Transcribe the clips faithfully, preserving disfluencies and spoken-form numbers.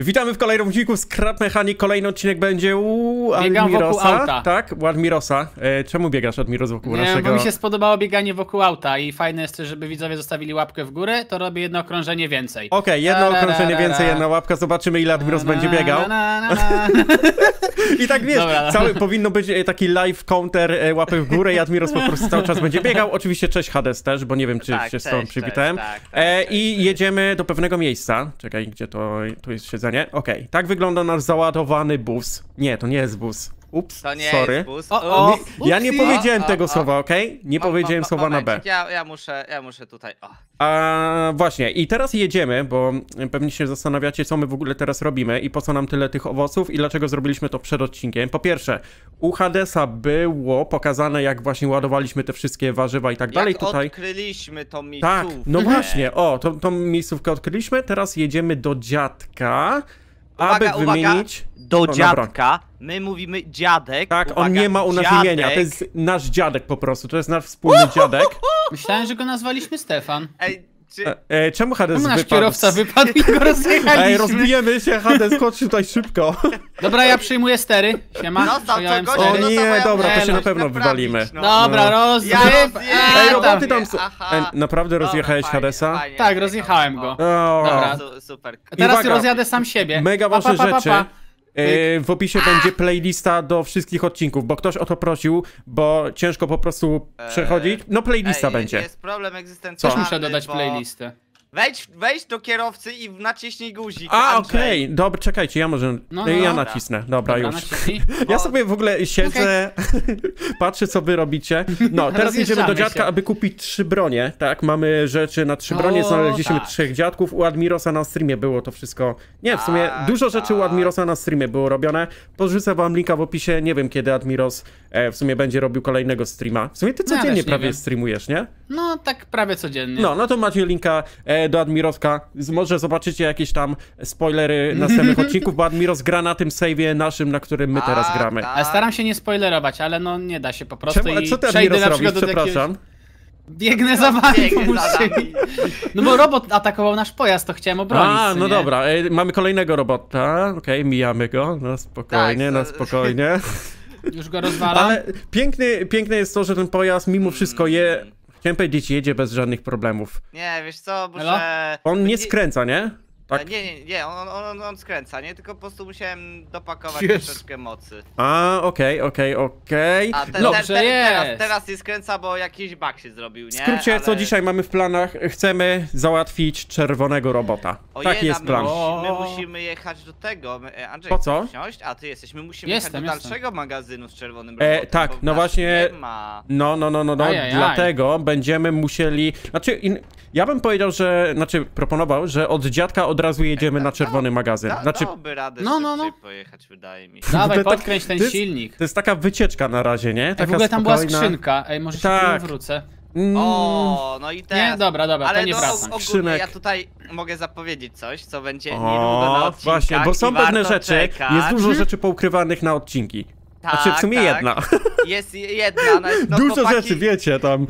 Witamy w kolejnym odcinku Scrap Mechanik. Kolejny odcinek będzie u Biegam Admirosa. Wokół auta. Tak, u Admirosa. E, czemu biegasz, Admiros, wokół nie, naszego... Bo mi się spodobało bieganie wokół auta i fajne jest to, żeby widzowie zostawili łapkę w górę, to robię jedno okrążenie więcej. Okej, okay, jedno da, okrążenie da, da, więcej, da, da. jedna łapka, zobaczymy ile Admiros da, da, będzie biegał. Da, da, da, da. I tak wiesz, Dobra, cały, powinno być taki live counter łapy w górę i Admiros po prostu cały czas będzie biegał. Oczywiście cześć Hades też, bo nie wiem czy tak, się cześć, z tobą przywitałem. Cześć, tak, tak, e, I cześć. jedziemy do pewnego miejsca. Czekaj, gdzie to... Tu jest siedzenie. Okej, okay. Tak wygląda nasz załadowany bus. Nie, to nie jest bus. Ups, to nie sorry. Jest bus. O, o, o, nie, ja nie powiedziałem o, o, tego o, słowa, okej? Okay? Nie o, powiedziałem o, o, słowa moment. na B. Ja, ja, muszę, ja muszę tutaj... O. A, właśnie, i teraz jedziemy, bo pewnie się zastanawiacie, co my w ogóle teraz robimy i po co nam tyle tych owoców i dlaczego zrobiliśmy to przed odcinkiem. Po pierwsze, u Hadesa było pokazane, jak właśnie ładowaliśmy te wszystkie warzywa i tak dalej. Jak tutaj odkryliśmy tą miejscówkę. Tak, no właśnie, o, tą, tą miejscówkę odkryliśmy. Teraz jedziemy do dziadka, uwaga, aby uwaga. wymienić... Do o, dziadka, my mówimy dziadek. Tak, uwaga, on nie ma u nas dziadek. imienia, to jest nasz dziadek po prostu, to jest nasz wspólny dziadek. Myślałem, że go nazwaliśmy Stefan. Ej, czy... e, e, czemu Hades wypadł? Nasz kierowca wypadł i go rozjechaliśmy. Ej, rozbijemy się, Hades, chodź tutaj szybko. Dobra, ja przyjmuję stery, siema. No, to, to gość, stery. O nie, no, to dobra, to się na pewno wywalimy. No. Dobra, roz... Ja Ej, roboty tam są. E, naprawdę dobra, rozjechałeś fajnie, Hadesa? Fajnie, tak, rozjechałem go. O. Dobra, super. Teraz uwaga, rozjadę sam siebie. Mega ważne rzeczy. Yy, w opisie A! będzie playlista do wszystkich odcinków, bo ktoś o to prosił, bo ciężko po prostu eee. przechodzić. No playlista Ej, będzie. Jest problem egzystencjalny. Też muszę dodać bo... playlistę. Wejdź, wejdź do kierowcy i naciśnij guzik. A, okej, okay. dobra, czekajcie, ja może. No, no, ja dobra. nacisnę, dobra, dobra już. Naciśnij, bo... Ja sobie w ogóle siedzę, okay. patrzę, co wy robicie. No, teraz jedziemy do dziadka, się. aby kupić trzy bronie. Tak, mamy rzeczy na trzy bronie, o, znaleźliśmy tak. trzech dziadków. U Admirosa na streamie było to wszystko. Nie, w sumie a, dużo rzeczy u Admirosa na streamie było robione. Podrzucę wam linka w opisie. Nie wiem, kiedy Admiros e, w sumie będzie robił kolejnego streama. W sumie ty codziennie ja prawie wiem. streamujesz, nie? No, tak prawie codziennie. No, no to macie linka. E, do Admiroska. Może zobaczycie jakieś tam spoilery następnych odcinków, bo Admiros gra na tym save'ie naszym, na którym my teraz A, gramy. Tak. Staram się nie spoilerować, ale no nie da się po prostu. Czemu, i co ty, Admiros, na robisz? Przepraszam. Jakiegoś... Biegnę za wami, Biegnę za nami. No bo robot atakował nasz pojazd, to chciałem obronić. A, no nie? dobra. E, mamy kolejnego robota. Okej, okay, mijamy go. No spokojnie, tak, no spokojnie. Już go rozwalam. Ale piękny, piękne jest to, że ten pojazd mimo wszystko je... Chciałem powiedzieć, jedzie bez żadnych problemów. Nie, wiesz co, muszę... On nie skręca, nie? Tak? Nie, nie, nie, on, on, on skręca, nie? Tylko po prostu musiałem dopakować yes. troszeczkę mocy. A, okej, okej, okej. A ten, no, ten, ten, jest. Teraz, teraz nie skręca, bo jakiś bug się zrobił, nie? W skrócie, Ale... co dzisiaj mamy w planach? Chcemy załatwić czerwonego robota. O tak je, jest plan. O... My musimy jechać do tego. Andrzej, po co? Wsiąść? A ty jesteś, my musimy jestem, jechać do dalszego jestem. magazynu z czerwonym robotem. E, tak, no właśnie. Ma... No, no, no, no, no. Ajajaj. Dlatego będziemy musieli. Znaczy, in... ja bym powiedział, że. Znaczy, proponował, że od dziadka od razu jedziemy na czerwony magazyn. Znaczy... Dałoby radę no, no, no. pojechać, wydaje mi się. Dawaj, podkręć ten to jest, silnik. To jest taka wycieczka na razie, nie? Taka w ogóle tam spokojna... była skrzynka. Ej, może się tak. wrócę. O, no i teraz... Nie, dobra, dobra, ale to nie wracam. Skrzynek... Ja tutaj mogę zapowiedzieć coś, co będzie o, niedługo na odcinkach. Właśnie, bo są pewne rzeczy, czekać. jest dużo rzeczy poukrywanych na odcinki. Tak, znaczy w sumie tak. jedna. Jest jedna. No, no, dużo chłopaki, rzeczy, wiecie tam,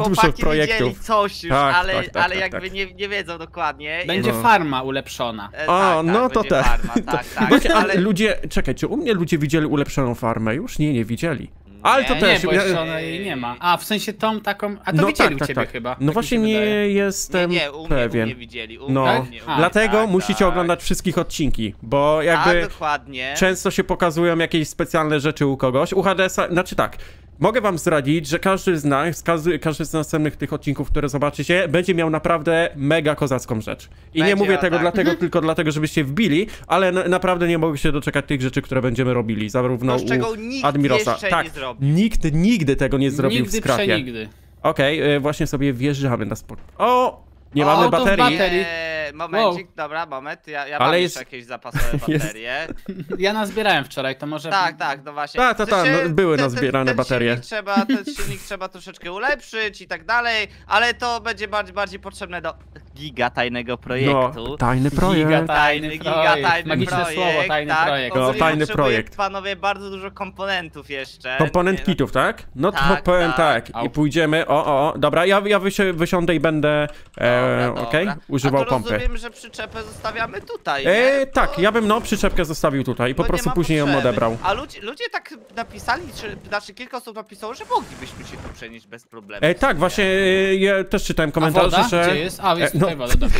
o, dużo projektów. coś już, tak, ale, tak, tak, ale tak, jakby tak. Nie, nie wiedzą dokładnie. Będzie no. farma ulepszona. E, o, tak, no tak, to też. Farma, tak, tak. Właśnie, ale ludzie, czekaj, czy u mnie ludzie widzieli ulepszoną farmę już? Nie, nie widzieli. Ale nie, to też. Nie, bo jeszcze ona jej nie ma. A w sensie tą taką. A to no widzieli tak, u ciebie tak, tak. chyba. No tak właśnie nie wydaje. jestem nie, nie, u mnie, pewien. U mnie widzieli, u mnie, no, u mnie, u mnie, dlatego tak, musicie tak. oglądać wszystkich odcinki, bo jakby a, dokładnie. często się pokazują jakieś specjalne rzeczy u kogoś. U Hadesa, znaczy tak. Mogę wam zdradzić, że każdy z nas, każdy, każdy z następnych tych odcinków, które zobaczycie, będzie miał naprawdę mega kozacką rzecz. I będzie, nie mówię tego tak. dlatego, mhm. tylko dlatego, żebyście wbili, ale na, naprawdę nie mogę się doczekać tych rzeczy, które będziemy robili, zarówno to, czego u nikt Admirosa. Tak, nie nikt nigdy tego nie zrobił nigdy w skrapie. Nigdy. Okej, okay, właśnie sobie wjeżdżamy na sport. O! Nie o, mamy baterii. Eee, momencik, wow. dobra, moment, ja, ja mam jeszcze jest... jakieś zapasowe baterie. Jest... Ja nazbierałem wczoraj, to może... Tak, tak, no właśnie. Tak, tak, tak, no, były ten, nazbierane ten, ten baterie. Silnik trzeba, ten silnik trzeba troszeczkę ulepszyć i tak dalej, ale to będzie bardziej, bardziej potrzebne do... giga tajnego projektu. No, tajny projekt. Giga tajny, giga projekt. Tajny magiczne projekt, słowo, tajny tak, projekt. No, tajny projekt. Panowie, bardzo dużo komponentów jeszcze. Komponent kitów, tak? No to tak, powiem tak. tak. I pójdziemy, o, o, dobra, ja, ja wysi wysiądę i będę, e, dobra, okej, okay, używał pompy. Rozumiem, że przyczepę zostawiamy tutaj, e, tak, ja bym, no, przyczepkę zostawił tutaj i po prostu później potrzeby. ją odebrał. A ludzie, ludzie tak napisali, czy, znaczy kilka osób napisało, że moglibyśmy się tu przenieść bez problemu. E, tak, właśnie, e, ja też czytałem komentarze, że... Gdzie jest? A, jest e, no. woda, dobra.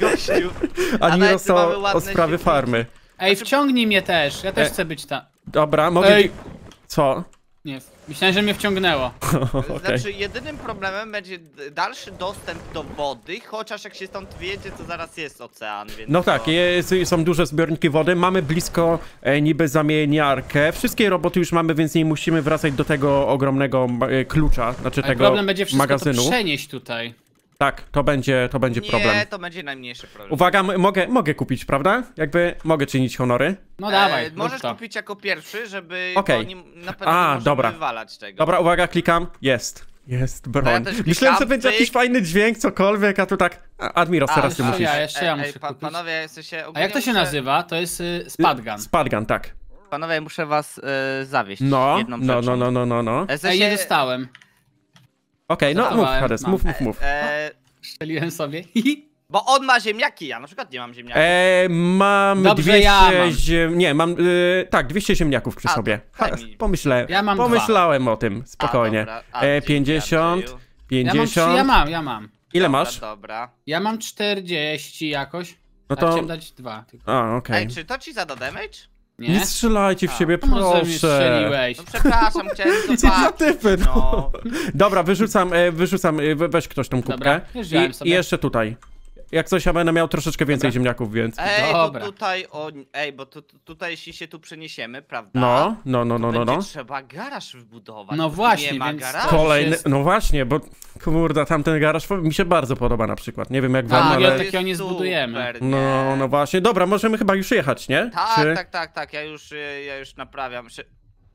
Gościu. Admiros o, o sprawy świetnie. farmy. Ej, wciągnij mnie też, ja też e, chcę być tam. Dobra, mogę... Ej. Co? Nie, myślałem, że mnie wciągnęło. Okay. Znaczy, jedynym problemem będzie dalszy dostęp do wody, chociaż jak się stąd wyjedzie, to zaraz jest ocean, więc... No tak, to... jest, są duże zbiorniki wody, mamy blisko e, niby zamieniarkę, wszystkie roboty już mamy, więc nie musimy wracać do tego ogromnego e, klucza, znaczy tego magazynu. Problem będzie wszystko magazynu. to przenieść tutaj. Tak, to będzie, to będzie nie, problem. Nie, to będzie najmniejszy problem. Uwaga, mogę, mogę kupić, prawda? Jakby mogę czynić honory. No e, dawaj. Możesz to. kupić jako pierwszy, żeby okay. nie, na pewno A, nie dobra. wywalać tego. Dobra, uwaga, klikam. Jest. Jest broń. No ja klikam, Myślałem, że będzie jakiś fajny dźwięk, cokolwiek, a tu tak... Admiros, teraz ty musisz. Ja, jeszcze ja muszę ej, pan, kupić. Panowie, się a jak to się nazywa? To jest y, Spudgun. Spudgun, tak. Panowie, muszę was y, zawieść. No, jedną no, no, no, no, no, no. Ja się... nie dostałem. Okej, okay, no mów, Hades, mów, mów, mów. Eee, Szczeliłem sobie. Bo on ma ziemniaki, ja na przykład nie mam ziemniaków. Eee, mam Dobrze, dwieście ja mam. Ziem... Nie, mam... Yy, tak, dwieście ziemniaków przy A, sobie. Ha, pomyślałem, ja mam pomyślałem dwa. o tym, spokojnie. A, dobra. A, eee, pięćdziesiąt, pięćdziesiąt... Ja mam, ja mam, ja mam. Ile dobra, masz? Dobra. Ja mam czterdzieści jakoś, no to... a chciałem dać dwa. Tylko. A, okej. Okay. Ej, czy to ci za damage? Nie? nie strzelajcie w A, siebie, proszę. No przepraszam, chciałem zobaczyć. Co za typy, no. No. Dobra, wyrzucam, wyrzucam, weź ktoś tą kubkę. Dobra, I, I jeszcze tutaj. Jak coś, ja będę miał troszeczkę więcej Dobra. ziemniaków, więc... Ej, Dobra. bo tutaj, o, ej, bo tu, tutaj jeśli się tu przeniesiemy, prawda? No, no, no, no, no, no. trzeba garaż wbudować. No właśnie, nie ma garażu. Kolejny, jest... no właśnie, bo kurde, tamten garaż mi się bardzo podoba na przykład. Nie wiem jak wam, ale... Tak, takiego nie zbudujemy. Super, nie. No, no właśnie. Dobra, możemy chyba już jechać, nie? Tak, Czy... tak, tak, tak, ja już, ja już naprawiam.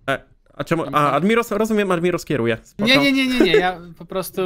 E. A czemu? A, Admiros, rozumiem, Admiros kieruje. Spoko. Nie, nie, nie, nie, nie, ja po prostu...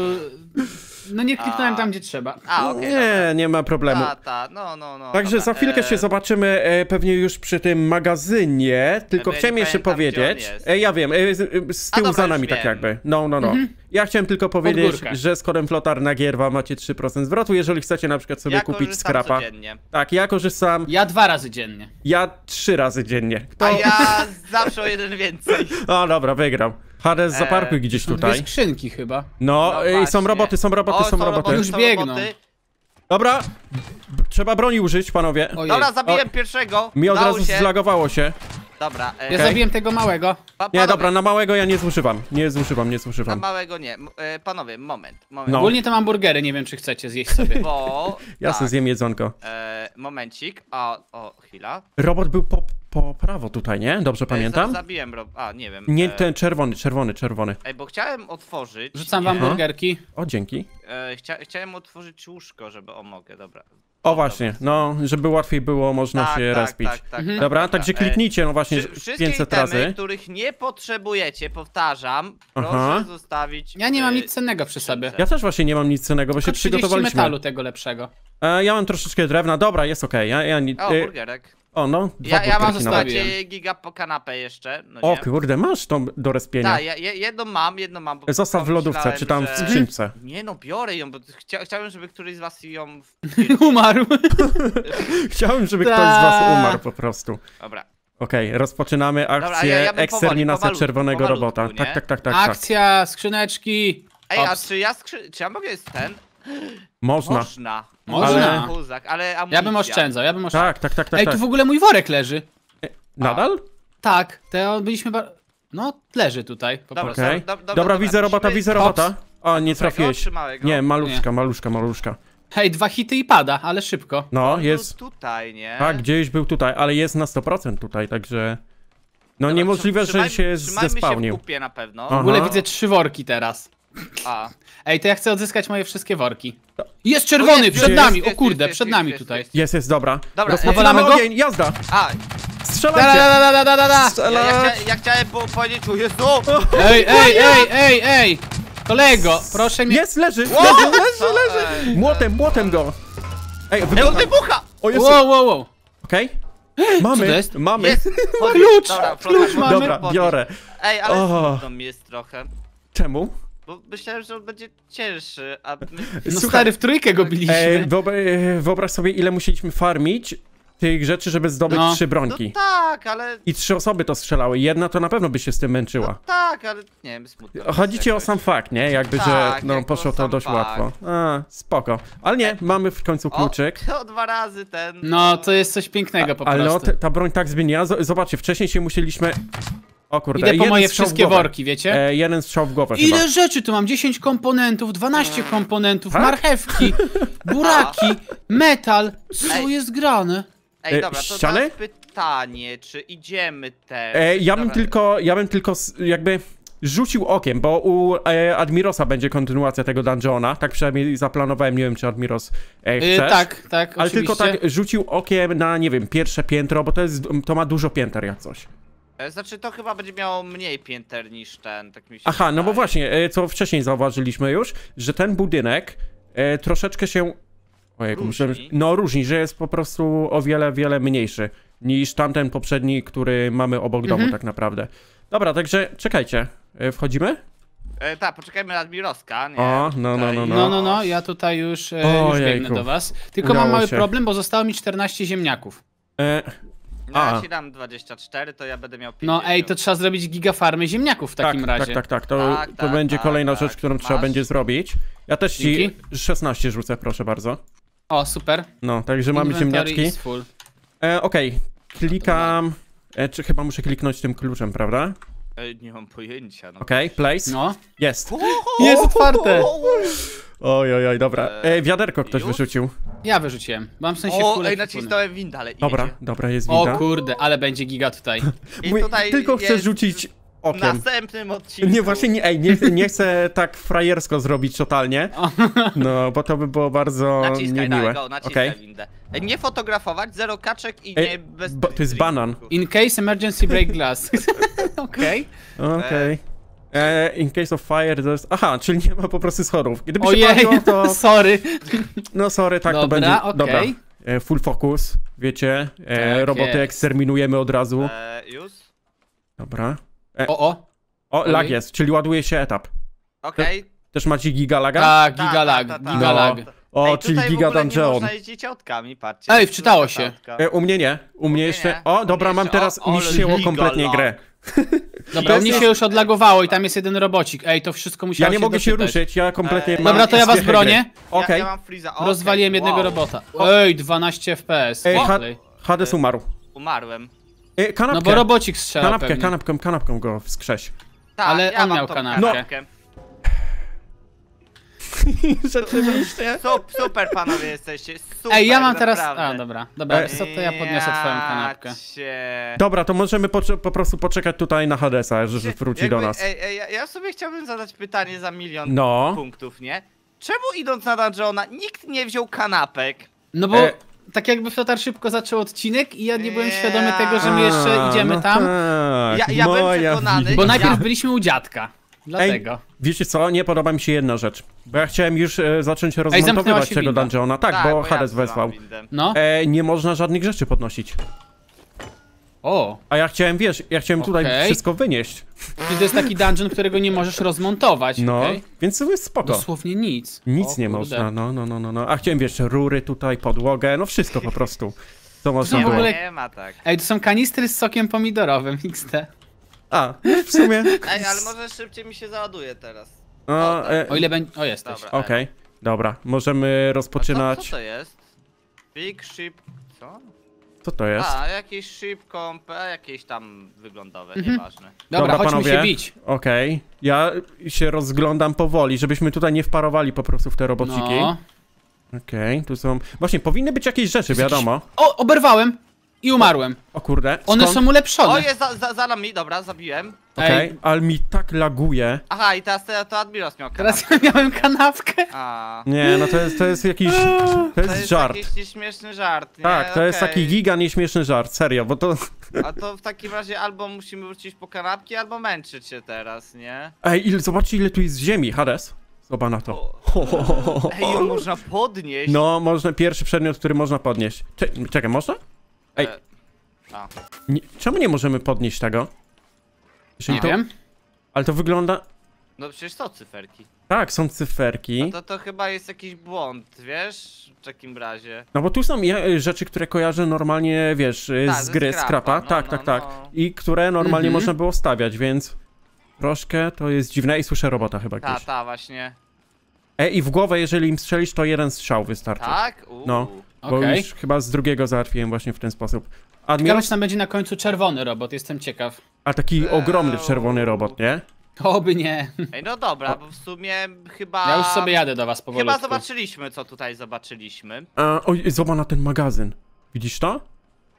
No nie kliknąłem A. tam, gdzie trzeba. A, okay, nie, dobra. nie ma problemu. Ta, ta. No, no, no, Także dobra. za chwilkę e... się zobaczymy e, pewnie już przy tym magazynie, tylko e, chciałem jeszcze powiedzieć... E, ja wiem, e, z, z tyłu A, dobra, za nami tak wiem. jakby. No, no, no. Mhm. Ja chciałem tylko powiedzieć, że z kodem Flotar na Gierwa macie trzy procent zwrotu, jeżeli chcecie na przykład sobie ja kupić scrapa. Codziennie. Tak, ja korzystam... Ja dwa razy dziennie. Ja trzy razy dziennie. Kto? A ja zawsze o jeden więcej. No dobra, wygrał. Hades eee, zaparkuj gdzieś tutaj. Dwie skrzynki chyba. No, no i są roboty, są roboty, o, są, są roboty. roboty. Już biegną. Dobra, trzeba broni użyć, panowie. Ojej. Dobra, zabiłem o. pierwszego. Mi od Dało razu się. zlagowało się. Dobra. E, ja okay. zabiłem tego małego. Pa, nie, dobra, na małego ja nie zużywam. Nie zużywam, nie zużywam. Na małego nie. E, panowie, moment, moment. No. Ogólnie to mam burgery, nie wiem czy chcecie zjeść sobie. Bo... Ja tak. sobie zjem jedzonko. E, momencik, o, o, chwila. Robot był po, po prawo tutaj, nie? Dobrze pamiętam? E, zabiłem rob... a, nie wiem. Nie, e... ten czerwony, czerwony, czerwony. Ej, bo chciałem otworzyć... Rzucam wam burgerki. O, dzięki. E, chcia... Chciałem otworzyć łóżko, żeby... O, mogę, dobra. O właśnie, no, żeby łatwiej było, można tak, się tak, respić. Tak, tak, mhm. Dobra, tak, także kliknijcie, no właśnie, Wszy pięćset temy, razy. Których nie potrzebujecie, powtarzam, proszę Aha. zostawić... Ja nie mam nic cennego przy sobie. Ja też właśnie nie mam nic cennego, bo Tylko się przygotowaliśmy. metalu tego lepszego. E, ja mam troszeczkę drewna, dobra, jest okej. Okay. Ja, ja, o, e, burgerek. O, no, dwa ja, ja mam zostawić giga po kanapę jeszcze. No o kurde, masz tą do respienia. Tak, ja, jedną mam, jedną mam. Zostaw w lodówce, czy tam że... w skrzynce. Nie no, biorę ją, bo chcia chciałem, żeby któryś z was ją... umarł. Chciałem, żeby Ta. ktoś z was umarł po prostu. Dobra. Okej, okay, rozpoczynamy akcję ja, ja eksterminacja powoli, czerwonego powolutku, robota. Nie? Tak, tak, tak, tak. Akcja, tak. skrzyneczki. Ej, Ops. a czy ja, skrzy... czy ja mogę jest ten? Można. Można. Można. Ale, ale ja bym oszczędzał, ja bym oszczędzał. Tak, tak, tak, tak. Ej, tu w ogóle mój worek leży. Nadal? A. Tak, to byliśmy... Ba... No, leży tutaj. Po dobra, okay. do, do, dobra, dobra, widzę robota, widzę robota. O, nie trafiłeś. Nie, maluszka, nie. maluszka, maluszka. Hej, dwa hity i pada, ale szybko. No, on jest... Był tutaj, nie? Tak, gdzieś był tutaj, ale jest na sto procent tutaj, także... No, dobra, niemożliwe, że się zespałnił. Się w kupie na pewno. Aha. W ogóle widzę trzy worki teraz. A. Ej, to ja chcę odzyskać moje wszystkie worki. Jest czerwony, jest, przed jest, nami, jest, o kurde, jest, przed jest, nami jest, tutaj. Jest, jest, dobra. Dobra, rozpowalamy go? Ogień, jazda! A. Strzelajcie! Da, da, da, da, da. Strzela... Ja, ja, chcia, ja chciałem powiedzieć, o Jezu! Ej, ej, ej, ej, ej! Kolego, proszę mnie... Jest, leży, leży, leży, leży! Młotem, młotem go! Ej, wybucha! Ej, on wybucha! O, jest... Wow, wow, wow. Okej. Okay. Mamy, to jest? mamy. Jest. Klucz! Dobra, klucz mamy. Dobra, biorę. Ej, ale oh. to mi jest trochę. Czemu? Bo myślałem, że on będzie cięższy, a my... No Słuchaj, stary, w trójkę go biliśmy. Ej, wyobraź sobie, ile musieliśmy farmić tych rzeczy, żeby zdobyć no. trzy bronki. No tak, ale... I trzy osoby to strzelały. Jedna to na pewno by się z tym męczyła. No tak, ale nie wiem, smutno. Chodzi ci o sam fakt, nie? Jakby, tak, że no, jak poszło to dość fakt. łatwo. A, spoko. Ale nie, mamy w końcu kluczyk. O, to dwa razy ten... No, to jest coś pięknego po prostu. Ale no, ta broń tak zmienia. Zobaczcie, wcześniej się musieliśmy... O kurde, idę po jeden moje wszystkie worki, wiecie? E, jeden strzał w głowę. Ile chyba. rzeczy tu mam? dziesięć komponentów, dwanaście komponentów, tak? marchewki, buraki, metal. Co Ej. jest grane? Ej, dobra, to ściany? Pytanie, czy idziemy też? E, ja bym dobra. tylko, ja bym tylko jakby rzucił okiem, bo u e, Admirosa będzie kontynuacja tego dungeona. Tak przynajmniej zaplanowałem, nie wiem czy Admiros e, chcesz. E, tak, tak, ale oczywiście. Tylko tak rzucił okiem na, nie wiem, pierwsze piętro, bo to, jest, to ma dużo pięter jak coś. Znaczy, to chyba będzie miało mniej pięter niż ten, tak mi się Aha, wydaje. No bo właśnie, co wcześniej zauważyliśmy już, że ten budynek e, troszeczkę się... Ojejku, różni. Muszę, no różni, że jest po prostu o wiele, wiele mniejszy niż tamten poprzedni, który mamy obok mhm. domu tak naprawdę. Dobra, także czekajcie, e, wchodzimy? E, tak, poczekajmy na Admiroska, nie? O, no, no, no, no. No, no, no, ja tutaj już, e, już biegnę do was. Tylko Udało mam mały się. problem, bo zostało mi czternaście ziemniaków. E... No, a. Ja ci dam dwadzieścia cztery, to ja będę miał pięćdziesiąt. No ej, to trzeba zrobić gigafarmy ziemniaków w tak, takim razie. Tak, tak, tak. To, tak, to tak, będzie tak, kolejna tak, rzecz, którą masz. trzeba będzie zrobić. Ja też ci Dzięki. szesnaście rzucę, proszę bardzo. O, super. No, także mamy ziemniaczki. E, Okej, okay. klikam... E, czy chyba muszę kliknąć tym kluczem, prawda? E, nie mam pojęcia. No. Okej, okay, place. No. Jest. Jest otwarte. Oj, oj, oj, dobra. E, wiaderko ktoś Już? wyrzucił. Ja wyrzuciłem. Mam w sensie kulę. Ej, nacisnąłem windę, ale idzie. Dobra, dobra, jest winda. O kurde, ale będzie giga tutaj. I Mój, tutaj tylko chcę rzucić okiem. W następnym odcinku. Nie, właśnie nie, ej, nie, nie chcę tak frajersko zrobić totalnie. No, bo to by było bardzo niemiłe. Naciskaj, go, naciskaj okay. windę. Nie fotografować, zero kaczek i ej, nie bez... To jest banan. In case emergency break glass. Okej. Okej. Okay. E, in case of fire, there's... Aha, czyli nie ma po prostu schorów. Gdyby Ojej, się paliło, to... sorry. No sorry, tak Dobra, to będzie. Okay. Dobra, e, full focus, wiecie. E, tak roboty jest. eksterminujemy od razu. E, już? Dobra. E, o, o. O, lag okay. jest, czyli ładuje się etap. Okej. Okay. Też macie gigalaga? Tak, gigalag, ta, ta, ta, ta. gigalag. No. O, Ej, czyli giga dungeon. Ej, wczytało się. E, u mnie nie, u mnie jeszcze... O, dobra, mam teraz unicestwiło kompletnie grę. Dobra, mnie się już odlagowało i tam jest jeden robocik. Ej, to wszystko musiało się Ja nie się mogę doczytać. się ruszyć, ja kompletnie eee, mam... Dobra, to ja was bronię. Okej. Ja, ja mam freeza. Okay. Rozwaliłem jednego wow. robota. Ej, dwanaście F P S. Ej, Hades umarł. Umarłem. Ej, kanapkę. No bo robocik strzelał Kanapkę, pewnie. kanapkę, kanapką go wskrześ. Ta, Ale ja on miał kanapkę. No. Rzeczywiście. Super panowie jesteście, super. Ej, ja mam teraz... A, dobra, dobra, co to ja podniosę twoją kanapkę. Dobra, to możemy po, po prostu poczekać tutaj na Hadesa, że wróci Jakby, do nas. Ej, ej, ja sobie chciałbym zadać pytanie za milion no. punktów, nie? Czemu idąc na dungeona nikt nie wziął kanapek? No bo... E Tak jakby Flotar szybko zaczął odcinek i ja nie byłem yeah. świadomy tego, że my jeszcze idziemy no tam. Tak, ja ja byłem przekonany. Bo najpierw ja... byliśmy u dziadka. Dlatego. Ej, wiecie co? Nie podoba mi się jedna rzecz. Bo ja chciałem już e, zacząć rozmontowywać tego winda. dungeona. Tak, tak bo, bo Hades ja wezwał. No. E, nie można żadnych rzeczy podnosić. O. A ja chciałem, wiesz, ja chciałem okay. tutaj wszystko wynieść. Czyli to jest taki dungeon, którego nie możesz rozmontować. No, okay. więc to jest spoko. Dosłownie nic. Nic o, nie kurde. można, no, no, no, no, no. A chciałem, wiesz, rury tutaj, podłogę, no wszystko po prostu. To można nie, było. Nie ma tak. Ej, to są kanistry z sokiem pomidorowym, iks de. A, w sumie. Ej, ale może szybciej mi się załaduje teraz. O, o, e... o ile będzie. O, jesteś. Okej, okay. dobra, możemy rozpoczynać. A co, co to jest? Big ship. Co? Co to jest? A, jakieś ship comp, jakieś tam wyglądowe, mhm. nieważne. Dobra, dobra chodźmy panowie. się bić. Okej, okay. ja się rozglądam powoli, żebyśmy tutaj nie wparowali po prostu w te robociki. No. Okej, okay. tu są. Właśnie, powinny być jakieś rzeczy, wiadomo. Jakiś... O, oberwałem! I umarłem. O, o kurde. Skąd? One są ulepszone. O, jest za, za, za mi, dobra, zabiłem. Okej, okay, ale mi tak laguje. Aha, i teraz to, to Admiros miał kanapkę. Teraz ja miałem kanapkę. A. Nie, no to jest, to jest jakiś... To jest, to jest żart. To jest jakiś nieśmieszny żart. Nie? Tak, to okay. jest taki giga nieśmieszny żart, serio, bo to... A to w takim razie albo musimy wrócić po kanapki, albo męczyć się teraz, nie? Ej, ile, zobaczcie ile tu jest ziemi, Hades. Oba na to. O, o, ej, ją można podnieść. No, można, pierwszy przedmiot, który można podnieść. Cze- czekaj, można? Ej. E, a. Nie, czemu nie możemy podnieść tego? Jeżeli nie to, wiem. Ale to wygląda... No przecież to cyferki. Tak, są cyferki. No to, to chyba jest jakiś błąd, wiesz? W takim razie. No bo tu są rzeczy, które kojarzę normalnie, wiesz, Ta, z gry, z Scrapa. No, tak, no, tak, tak. No. I które normalnie mhm. można było stawiać, więc... Troszkę to jest dziwne i słyszę robota chyba gdzieś. Ta, ta, właśnie. E, i w głowę, jeżeli im strzelisz, to jeden strzał wystarczy. Tak? Uuu. No, bo okay. już chyba z drugiego załatwiłem właśnie w ten sposób. Admiros... Ciekawe, tam będzie na końcu czerwony robot, jestem ciekaw. A taki eee, ogromny czerwony robot, nie? Oby nie. Ej, no dobra, bo w sumie chyba... Ja już sobie jadę do was powolutku. Chyba zobaczyliśmy, co tutaj zobaczyliśmy. E, oj, zobacz na ten magazyn. Widzisz to?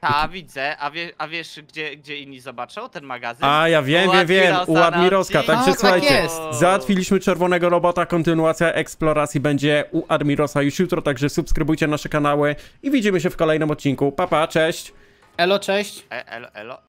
Ta, widzę, a, wie, a wiesz, gdzie, gdzie inni zobaczą ten magazyn? A ja wiem, u wiem, wiem, u Admiroska, także tak słuchajcie, jest. Załatwiliśmy czerwonego robota, kontynuacja eksploracji będzie u Admirosa już jutro, także subskrybujcie nasze kanały i widzimy się w kolejnym odcinku. Pa, pa, cześć! Elo, cześć! E, elo, elo.